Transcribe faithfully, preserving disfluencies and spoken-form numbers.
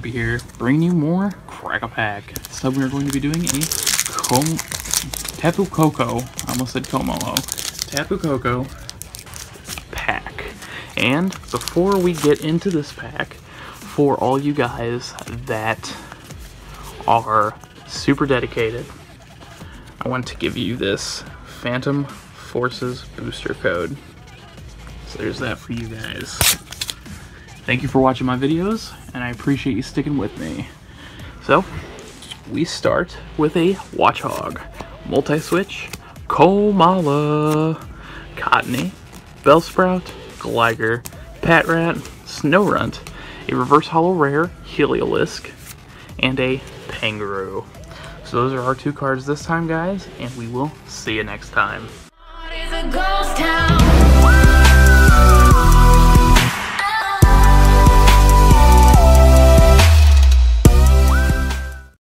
Flippy here, bringing you more Crack a Pack. So we're going to be doing a Com Tapu Coco, I almost said Komolo, Tapu Coco pack. And before we get into this pack, for all you guys that are super dedicated, I want to give you this Phantom Forces booster code. So there's that for you guys. Thank you for watching my videos, and I appreciate you sticking with me. So, we start with a Watchog, Multi-Switch, Komala, Cottonee, Bellsprout, Gligar, Patrat, Snowrunt, a Reverse Holo Rare, Heliolisk, and a Pangaroo. So those are our two cards this time, guys, and we will see you next time.